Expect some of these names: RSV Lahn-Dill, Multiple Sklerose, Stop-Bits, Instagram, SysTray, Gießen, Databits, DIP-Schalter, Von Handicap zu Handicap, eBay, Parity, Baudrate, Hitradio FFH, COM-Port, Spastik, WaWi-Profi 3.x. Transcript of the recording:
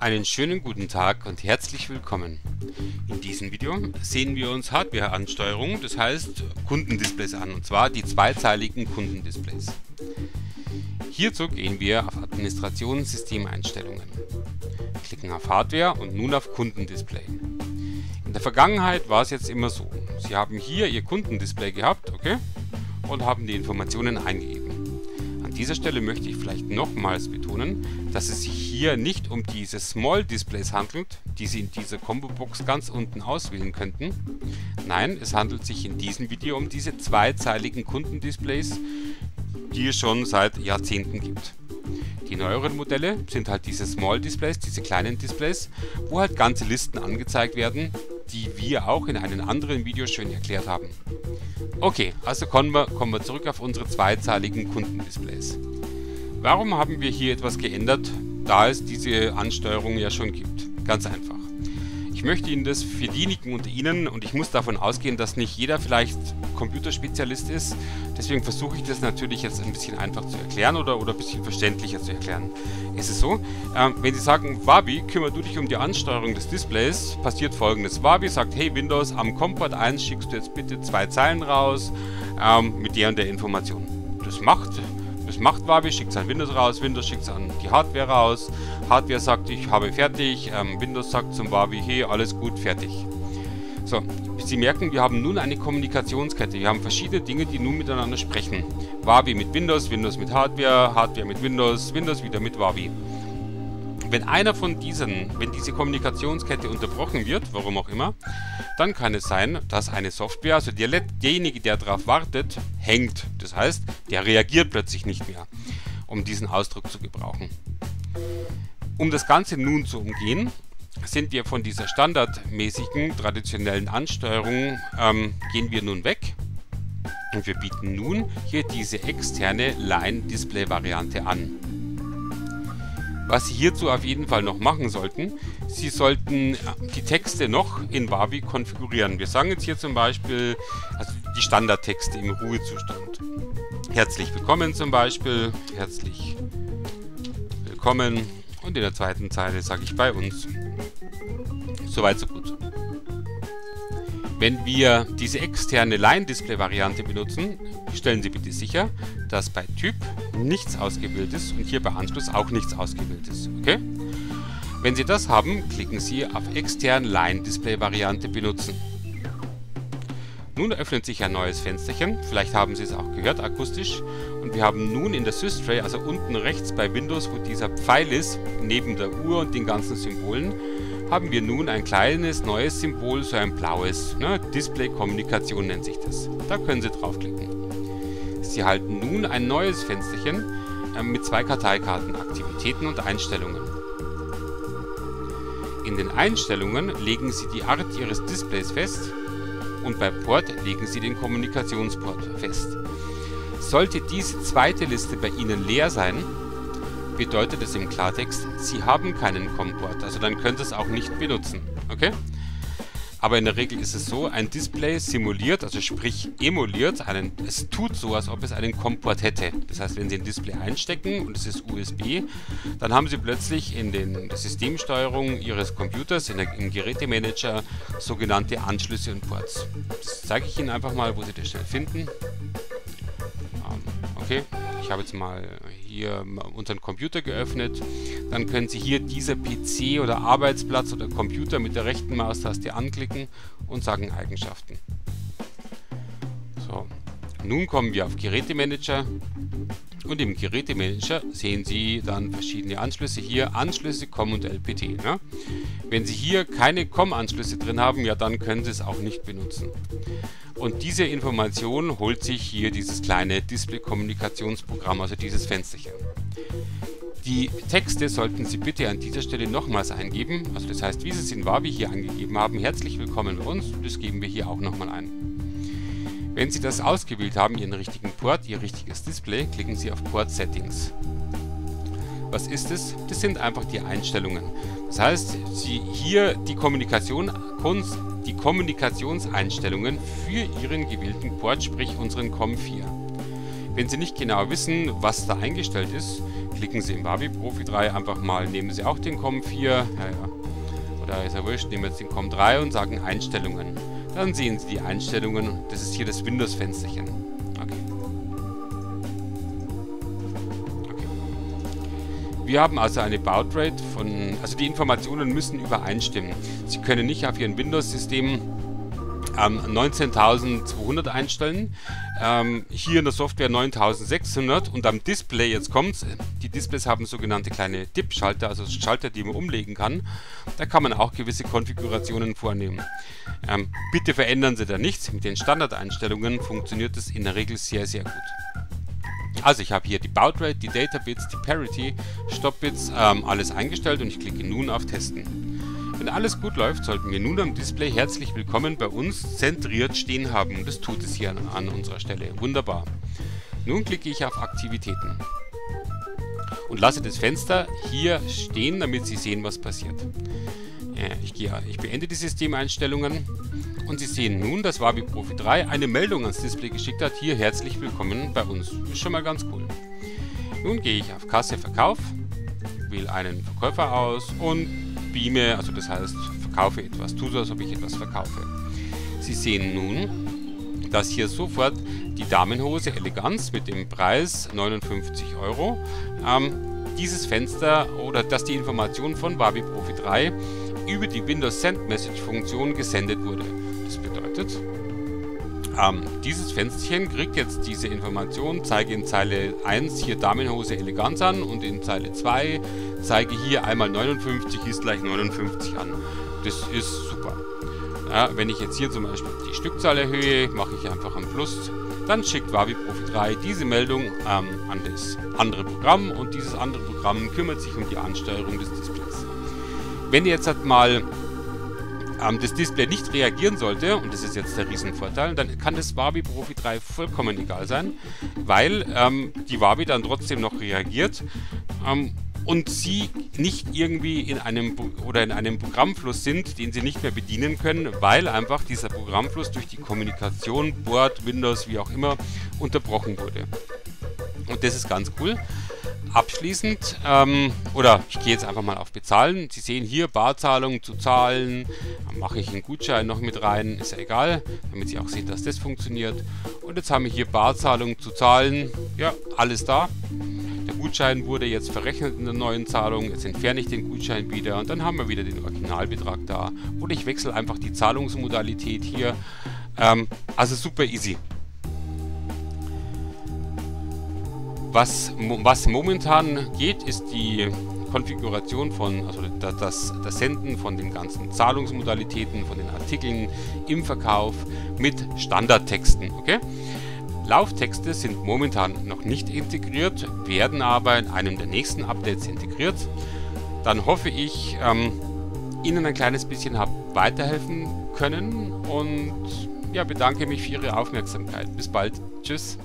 Einen schönen guten Tag und herzlich willkommen. In diesem Video sehen wir uns Hardware-Ansteuerung, das heißt Kundendisplays an, und zwar die zweizeiligen Kundendisplays. Hierzu gehen wir auf Administration Systemeinstellungen, klicken auf Hardware und nun auf Kundendisplay. In der Vergangenheit war es jetzt immer so, Sie haben hier Ihr Kundendisplay gehabt, okay, und haben die Informationen eingegeben. An dieser Stelle möchte ich vielleicht nochmals betonen, dass es sich hier nicht um diese Small Displays handelt, die Sie in dieser Combo-Box ganz unten auswählen könnten. Nein, es handelt sich in diesem Video um diese zweizeiligen Kundendisplays, die es schon seit Jahrzehnten gibt. Die neueren Modelle sind halt diese Small Displays, diese kleinen Displays, wo halt ganze Listen angezeigt werden, die wir auch in einem anderen Video schön erklärt haben. Okay, also kommen wir zurück auf unsere zweizeiligen Kundendisplays. Warum haben wir hier etwas geändert, da es diese Ansteuerung ja schon gibt? Ganz einfach. Ich möchte Ihnen das für diejenigen unter Ihnen, und ich muss davon ausgehen, dass nicht jeder vielleicht Computerspezialist ist, deswegen versuche ich das natürlich jetzt ein bisschen einfach zu erklären oder ein bisschen verständlicher zu erklären. Es ist so, wenn Sie sagen, Wabi, kümmere du dich um die Ansteuerung des Displays, passiert Folgendes. Wabi sagt, hey Windows, am COM-Port 1 schickst du jetzt bitte 2 Zeilen raus mit der und der Information. Das macht Wabi, schickt es an Windows raus, Windows schickt es an die Hardware raus, Hardware sagt, ich habe fertig, Windows sagt zum Wabi, hey, alles gut, fertig. So, Sie merken, wir haben nun eine Kommunikationskette, wir haben verschiedene Dinge, die nun miteinander sprechen. Wabi mit Windows, Windows mit Hardware, Hardware mit Windows, Windows wieder mit Wabi. Wenn diese Kommunikationskette unterbrochen wird, warum auch immer, dann kann es sein, dass eine Software, also derjenige, der darauf wartet, hängt. Das heißt, der reagiert plötzlich nicht mehr, um diesen Ausdruck zu gebrauchen. Um das Ganze nun zu umgehen, sind wir von dieser standardmäßigen, traditionellen Ansteuerung, gehen wir nun weg. Und wir bieten nun hier diese externe Line-Display-Variante an. Was Sie hierzu auf jeden Fall noch machen sollten, Sie sollten die Texte noch in WaWi konfigurieren. Wir sagen jetzt hier zum Beispiel, also die Standardtexte im Ruhezustand. Herzlich willkommen zum Beispiel, herzlich willkommen, und in der zweiten Zeile sage ich bei uns. Soweit so gut. Wenn wir diese externe Line-Display-Variante benutzen, stellen Sie bitte sicher, dass bei Typ nichts ausgewählt ist und hier bei Anschluss auch nichts ausgewählt ist. Okay? Wenn Sie das haben, klicken Sie auf extern Line-Display-Variante benutzen. Nun öffnet sich ein neues Fensterchen, vielleicht haben Sie es auch gehört akustisch, und wir haben nun in der SysTray, also unten rechts bei Windows, wo dieser Pfeil ist, neben der Uhr und den ganzen Symbolen, haben wir nun ein kleines neues Symbol, so ein blaues, ne? Display-Kommunikation nennt sich das. Da können Sie draufklicken. Sie halten nun ein neues Fensterchen mit 2 Karteikarten, Aktivitäten und Einstellungen. In den Einstellungen legen Sie die Art Ihres Displays fest und bei Port legen Sie den Kommunikationsport fest. Sollte diese zweite Liste bei Ihnen leer sein, bedeutet es im Klartext, Sie haben keinen COM-Port, also dann können Sie es auch nicht benutzen, okay? Aber in der Regel ist es so, ein Display simuliert, also sprich emuliert, es tut so, als ob es einen COM-Port hätte. Das heißt, wenn Sie ein Display einstecken und es ist USB, dann haben Sie plötzlich in der Systemsteuerung Ihres Computers, im Gerätemanager, sogenannte Anschlüsse und Ports. Das zeige ich Ihnen einfach mal, wo Sie das schnell finden. Okay, ich habe jetzt mal hier unseren Computer geöffnet. Dann können Sie hier dieser PC oder Arbeitsplatz oder Computer mit der rechten Maustaste anklicken und sagen Eigenschaften. So, nun kommen wir auf Gerätemanager, und im Gerätemanager sehen Sie dann verschiedene Anschlüsse hier, Anschlüsse COM und LPT. Ne? Wenn Sie hier keine COM-Anschlüsse drin haben, ja dann können Sie es auch nicht benutzen. Und diese Information holt sich hier dieses kleine Display-Kommunikationsprogramm, also dieses Fensterchen. Die Texte sollten Sie bitte an dieser Stelle nochmals eingeben, also das heißt, wie Sie es in WaWi hier angegeben haben, herzlich willkommen bei uns, das geben wir hier auch nochmal ein. Wenn Sie das ausgewählt haben, Ihren richtigen Port, Ihr richtiges Display, klicken Sie auf Port Settings. Was ist es? Das sind einfach die Einstellungen. Das heißt, Sie hier die Kommunikationseinstellungen für Ihren gewählten Port, sprich unseren COM4. Wenn Sie nicht genau wissen, was da eingestellt ist, klicken Sie im WaWi-Profi 3 einfach mal, nehmen Sie auch den COM-4, oder ist ja wurscht, nehmen jetzt den COM-3 und sagen Einstellungen. Dann sehen Sie die Einstellungen, das ist hier das Windows-Fensterchen. Okay. Wir haben also eine Baudrate von, also die Informationen müssen übereinstimmen. Sie können nicht auf Ihrem Windows-System 19.200 einstellen, hier in der Software 9.600 und am Display, jetzt kommt's, die Displays haben sogenannte kleine DIP-Schalter, also Schalter, die man umlegen kann, da kann man auch gewisse Konfigurationen vornehmen. Bitte verändern Sie da nichts, mit den Standardeinstellungen funktioniert das in der Regel sehr, sehr gut. Also ich habe hier die Baudrate, die Databits, die Parity, Stop-Bits, alles eingestellt und ich klicke nun auf Testen. Wenn alles gut läuft, sollten wir nun am Display herzlich willkommen bei uns zentriert stehen haben. Das tut es hier an unserer Stelle. Wunderbar. Nun klicke ich auf Aktivitäten und lasse das Fenster hier stehen, damit Sie sehen, was passiert. Ich beende die Systemeinstellungen und Sie sehen nun, dass WaWi-Profi 3 eine Meldung ans Display geschickt hat. Hier herzlich willkommen bei uns. Ist schon mal ganz cool. Nun gehe ich auf Kasse Verkauf, wähle einen Verkäufer aus und beame, also das heißt, verkaufe etwas, tue so, als ob ich etwas verkaufe. Sie sehen nun, dass hier sofort die Damenhose Eleganz mit dem Preis 59 €, dieses Fenster oder dass die Information von WaWi-Profi 3 über die Windows Send Message Funktion gesendet wurde. Das bedeutet, dieses Fensterchen kriegt jetzt diese Information, zeige in Zeile 1 hier Damenhose Eleganz an und in Zeile 2 zeige hier einmal 59 ist gleich 59 an. Das ist super. Ja, wenn ich jetzt hier zum Beispiel die Stückzahl erhöhe, mache ich einfach ein Plus, dann schickt WaWi-Profi 3 diese Meldung an das andere Programm und dieses andere Programm kümmert sich um die Ansteuerung des Displays. Wenn ihr jetzt halt mal das Display nicht reagieren sollte, und das ist jetzt der Riesenvorteil, dann kann das WaWi-Profi 3 vollkommen egal sein, weil die WaWi dann trotzdem noch reagiert und Sie nicht irgendwie in einem Programmfluss sind, den Sie nicht mehr bedienen können, weil einfach dieser Programmfluss durch die Kommunikation, Board, Windows, wie auch immer, unterbrochen wurde. Und das ist ganz cool. Abschließend, oder ich gehe jetzt einfach mal auf Bezahlen. Sie sehen hier Barzahlung zu zahlen, dann mache ich einen Gutschein noch mit rein, ist ja egal, damit Sie auch sehen, dass das funktioniert. Und jetzt haben wir hier Barzahlung zu zahlen, ja, alles da. Der Gutschein wurde jetzt verrechnet in der neuen Zahlung, jetzt entferne ich den Gutschein wieder und dann haben wir wieder den Originalbetrag da. Oder ich wechsle einfach die Zahlungsmodalität hier, also super easy. Was momentan geht, ist die Konfiguration von, also das Senden von den ganzen Zahlungsmodalitäten, von den Artikeln im Verkauf mit Standardtexten, okay? Lauftexte sind momentan noch nicht integriert, werden aber in einem der nächsten Updates integriert. Dann hoffe ich, Ihnen ein kleines bisschen habe weiterhelfen können und ja, bedanke mich für Ihre Aufmerksamkeit. Bis bald. Tschüss.